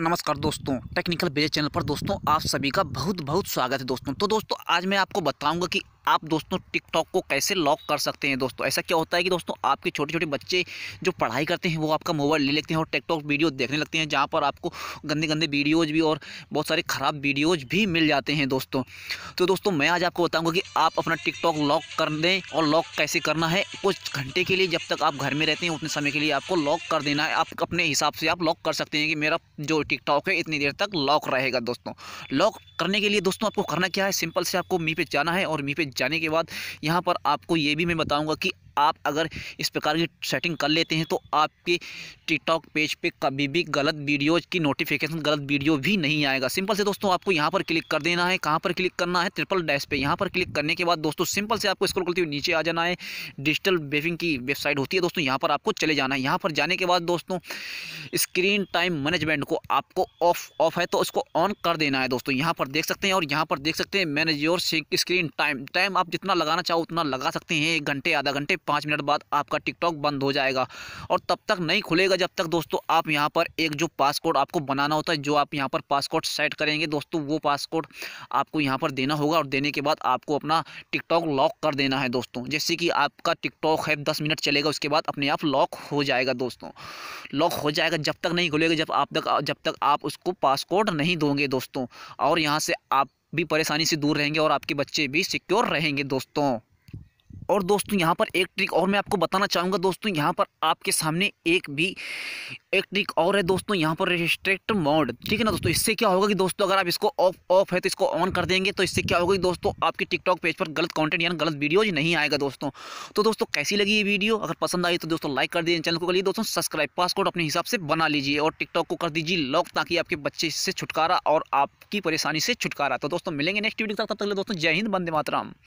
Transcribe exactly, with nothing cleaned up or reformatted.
नमस्कार दोस्तों, टेक्निकल विजय चैनल पर दोस्तों आप सभी का बहुत बहुत स्वागत है दोस्तों। तो दोस्तों आज मैं आपको बताऊंगा कि आप दोस्तों टिकटॉक को कैसे लॉक कर सकते हैं। दोस्तों ऐसा क्या होता है कि दोस्तों आपके छोटे छोटे बच्चे जो पढ़ाई करते हैं वो आपका मोबाइल ले लेते हैं और टिकटॉक वीडियो देखने लगते हैं, जहाँ पर आपको गंदे गंदे वीडियोज़ भी और बहुत सारे ख़राब वीडियोज़ भी मिल जाते हैं दोस्तों। तो दोस्तों मैं आज आपको बताऊँगा कि आप अपना टिकटॉक लॉक कर दें और लॉक कैसे करना है। कुछ घंटे के लिए, जब तक आप घर में रहते हैं उतने समय के लिए आपको लॉक कर देना है। आप अपने हिसाब से आप लॉक कर सकते हैं कि मेरा जो टिकटॉक है इतनी देर तक लॉक रहेगा। दोस्तों लॉक करने के लिए दोस्तों आपको करना क्या है, सिंपल से आपको मी पे जाना है और मी पे जाने के बाद यहाँ पर आपको ये भी मैं बताऊँगा कि आप अगर इस प्रकार की सेटिंग कर लेते हैं तो आपके टिकटॉक पेज पे कभी भी गलत वीडियोज़ की नोटिफिकेशन, गलत वीडियो भी नहीं आएगा। सिंपल से दोस्तों आपको यहाँ पर क्लिक कर देना है। कहाँ पर क्लिक करना है, ट्रिपल डैश पे। यहाँ पर क्लिक करने के बाद दोस्तों सिंपल से आपको स्क्रॉल करते हुए नीचे आ जाना है। डिजिटल वेबिंग की वेबसाइट होती है दोस्तों, यहाँ पर आपको चले जाना है। यहाँ पर जाने के बाद दोस्तों स्क्रीन टाइम मैनेजमेंट को आपको ऑफ ऑफ है तो उसको ऑन कर देना है दोस्तों। यहाँ पर देख सकते हैं और यहाँ पर देख सकते हैं manage your screen time. Time आप जितना लगाना चाहो उतना लगा सकते हैं। एक घंटे, आधा घंटे, पाँच मिनट बाद आपका टिकटॉक बंद हो जाएगा और तब तक नहीं खुलेगा जब तक दोस्तों आप यहाँ पर एक जो पासकोड आपको बनाना होता है, जो आप यहाँ पर पासकोड सेट करेंगे दोस्तों, वो पासकोड आपको यहाँ पर देना होगा और देने के बाद आपको अपना टिकटॉक लॉक कर देना है दोस्तों। जैसे कि आपका टिकटॉक है दस मिनट चलेगा, उसके बाद अपने आप लॉक हो जाएगा दोस्तों। लॉक हो जाएगा जब तक नहीं खुलेगा, जब आप तक जब तक आप उसको पासकोड नहीं दोगे दोस्तों। और यहाँ से आप भी परेशानी से दूर रहेंगे और आपके बच्चे भी सिक्योर रहेंगे दोस्तों। और दोस्तों यहाँ पर एक ट्रिक और मैं आपको बताना चाहूँगा दोस्तों। यहाँ पर आपके सामने एक भी एक ट्रिक और है दोस्तों, यहाँ पर रिस्ट्रिक्ट मोड, ठीक है ना दोस्तों। इससे क्या होगा कि दोस्तों अगर आप इसको ऑफ ऑफ है तो इसको ऑन कर देंगे तो इससे क्या होगा कि दोस्तों आपके टिकटॉक पेज पर गलत कंटेंट यानी गलत वीडियोज नहीं आएगा दोस्तों। तो दोस्तों कैसी लगी ये वीडियो, अगर पसंद आई तो दोस्तों लाइक कर दीजिए, चैनल को करिए दोस्तों सब्सक्राइब, पासवर्ड अपने हिसाब से बना लीजिए और टिकटॉक को कर दीजिए लॉक, ताकि आपके बच्चे से छुटकारा और आपकी परेशानी से छुटकारा। तो दोस्तों मिलेंगे नेक्स्ट वीडियो, तब तक दोस्तों जय हिंद, वंदे मातरम।